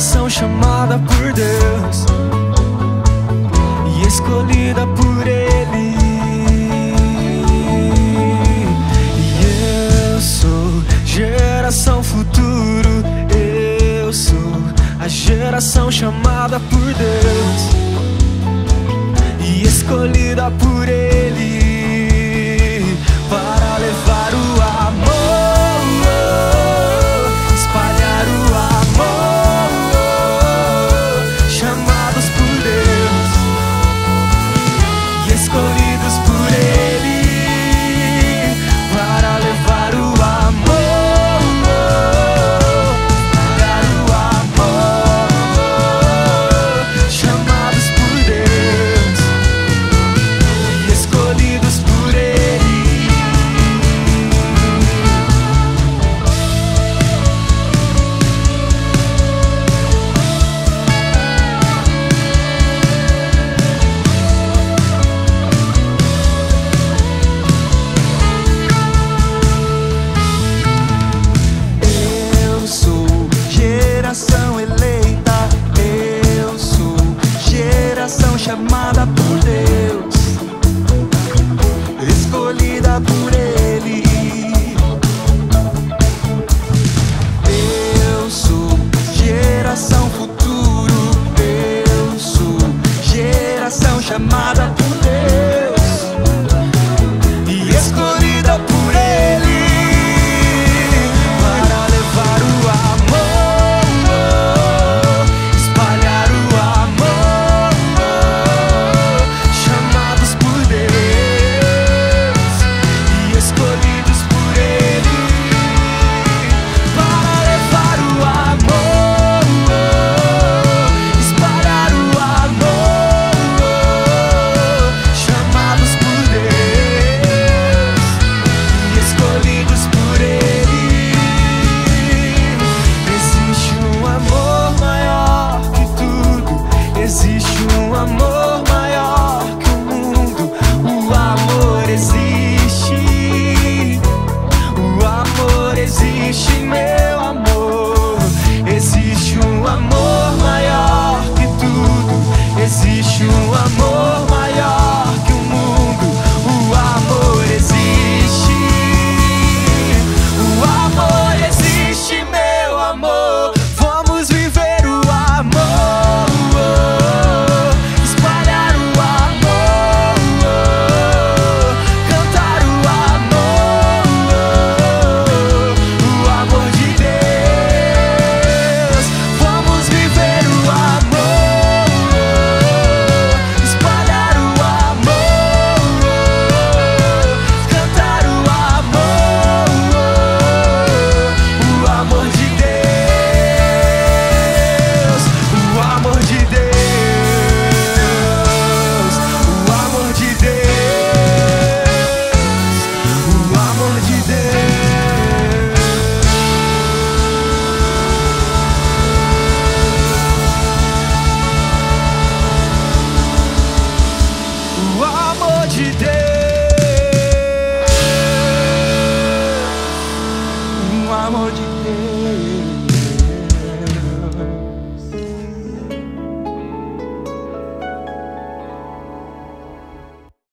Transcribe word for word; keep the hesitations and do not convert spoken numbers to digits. Geração chamada por Deus e escolhida por Ele. E eu sou geração futuro. Eu sou a geração chamada por Deus e escolhida por Ele para levar o amor. Chamada por Deus, escolhida por Ele. Eu sou geração futuro. Eu sou geração chamada por Deus e escolhida por Ele. Today